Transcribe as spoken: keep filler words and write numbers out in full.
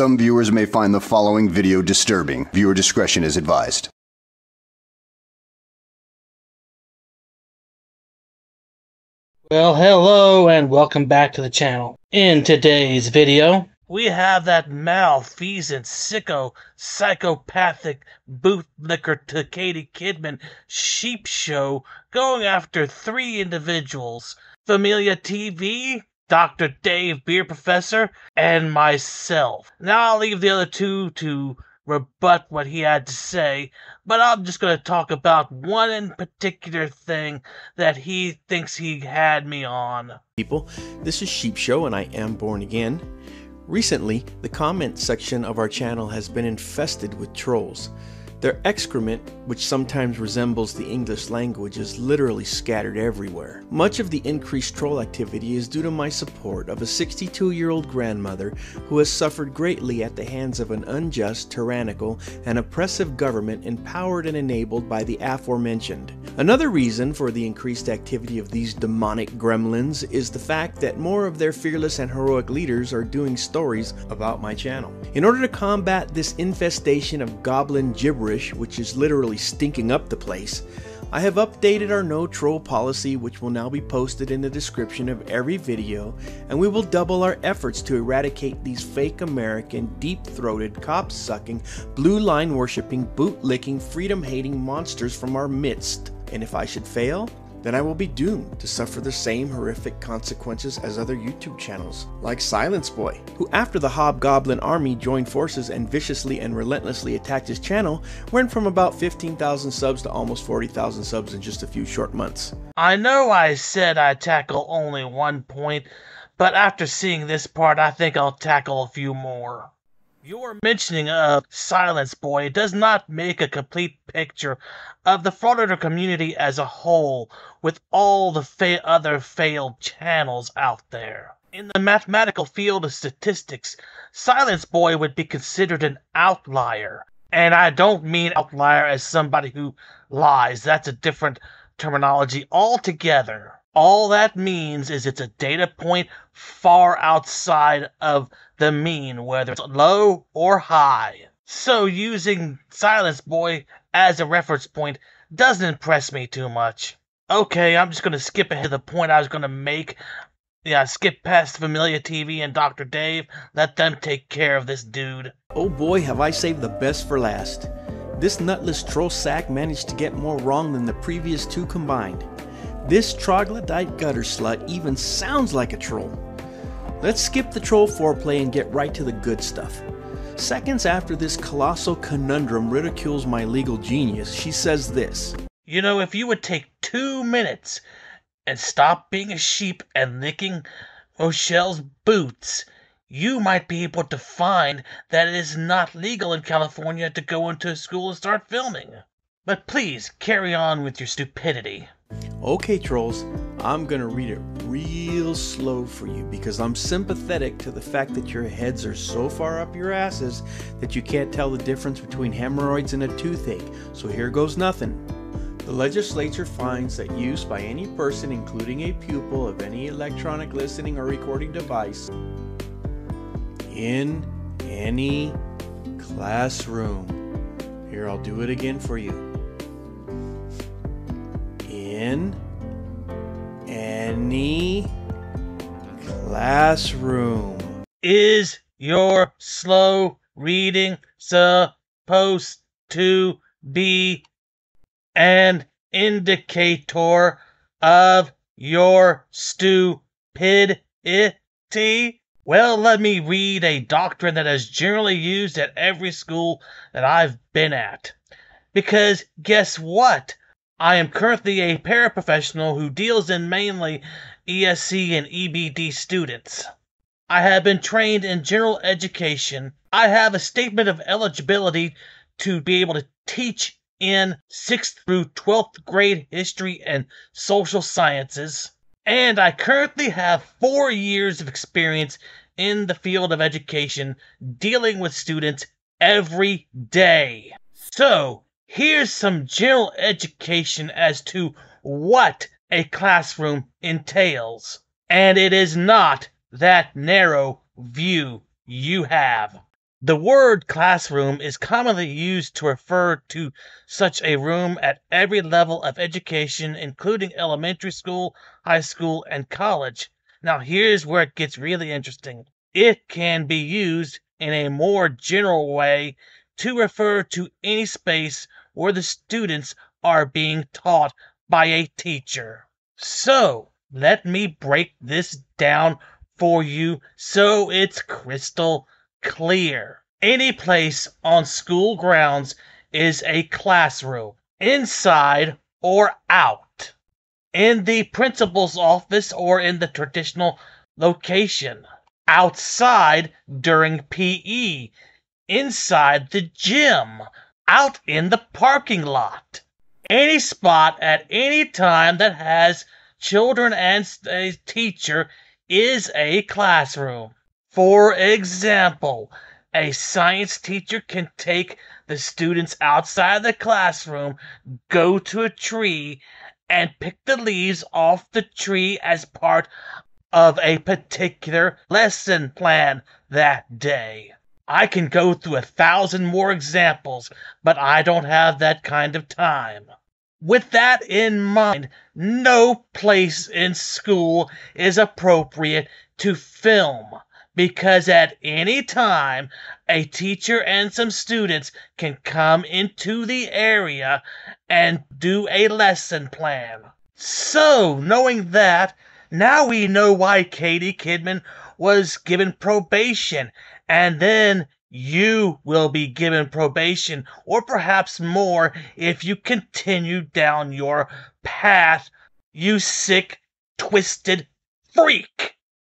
some viewers may find the following video disturbing. Viewer discretion is advised. Well, hello and welcome back to the channel. In today's video, we have that malfeasant, sicko, psychopathic bootlicker to Katie Kidman sheep show going after three individuals: Familia T V, Doctor Dave, beer professor, and myself. Now I'll leave the other two to rebut what he had to say, but I'm just going to talk about one in particular thing that he thinks he had me on. People, this is Sheep Show and I am born again. Recently, the comment section of our channel has been infested with trolls. Their excrement, which sometimes resembles the English language, is literally scattered everywhere. Much of the increased troll activity is due to my support of a sixty-two-year-old grandmother who has suffered greatly at the hands of an unjust, tyrannical, and oppressive government empowered and enabled by the aforementioned. Another reason for the increased activity of these demonic gremlins is the fact that more of their fearless and heroic leaders are doing stories about my channel. In order to combat this infestation of goblin gibberish, which is literally stinking up the place, I have updated our no troll policy, which will now be posted in the description of every video, and we will double our efforts to eradicate these fake American, deep-throated, cop-sucking, blue-line worshipping, boot-licking, freedom-hating monsters from our midst. And if I should fail, then I will be doomed to suffer the same horrific consequences as other YouTube channels, like Silence Boy, who after the Hobgoblin Army joined forces and viciously and relentlessly attacked his channel, went from about fifteen thousand subs to almost forty thousand subs in just a few short months. I know I said I tackle only one point, but after seeing this part, I think I'll tackle a few more. Your mentioning of Silence Boy does not make a complete picture of the Frauditor community as a whole, with all the fa other failed channels out there. In the mathematical field of statistics, Silence Boy would be considered an outlier. And I don't mean outlier as somebody who lies. That's a different terminology altogether. All that means is it's a data point far outside of the mean, whether it's low or high. So using Silence Boy as a reference point doesn't impress me too much. Okay, I'm just going to skip ahead to the point I was going to make. Yeah, skip past Familia T V and Doctor Dave. Let them take care of this dude. Oh boy, have I saved the best for last. This nutless troll sack managed to get more wrong than the previous two combined. This troglodyte gutter slut even sounds like a troll. Let's skip the troll foreplay and get right to the good stuff. Seconds after this colossal conundrum ridicules my legal genius, she says this: "You know, if you would take two minutes and stop being a sheep and licking Rochelle's boots, you might be able to find that it is not legal in California to go into a school and start filming. But please, carry on with your stupidity." Okay trolls, I'm gonna read it real slow for you because I'm sympathetic to the fact that your heads are so far up your asses that you can't tell the difference between hemorrhoids and a toothache, so here goes nothing. The legislature finds that use by any person, including a pupil, of any electronic listening or recording device in any classroom. Here, I'll do it again for you. In any classroom. Is your slow reading supposed to be an indicator of your stupidity? Well, let me read a doctrine that is generally used at every school that I've been at. Because guess what? I am currently a paraprofessional who deals in mainly E S C and E B D students. I have been trained in general education. I have a statement of eligibility to be able to teach in sixth through twelfth grade history and social sciences. And I currently have four years of experience in the field of education dealing with students every day. So, here's some general education as to what a classroom entails. And it is not that narrow view you have. The word classroom is commonly used to refer to such a room at every level of education, including elementary school, high school, and college. Now here's where it gets really interesting. It can be used in a more general way to refer to any space where the students are being taught by a teacher. So, let me break this down for you so it's crystal clear. Any place on school grounds is a classroom, inside or out, in the principal's office or in the traditional location, outside during P E, inside the gym, out in the parking lot, any spot at any time that has children and a teacher is a classroom. For example, a science teacher can take the students outside the classroom, go to a tree, and pick the leaves off the tree as part of a particular lesson plan that day. I can go through a thousand more examples, but I don't have that kind of time. With that in mind, no place in school is appropriate to film, because at any time, a teacher and some students can come into the area and do a lesson plan. So, knowing that, now we know why Katie Kidman was given probation, and then you will be given probation, or perhaps more, if you continue down your path, you sick, twisted freak.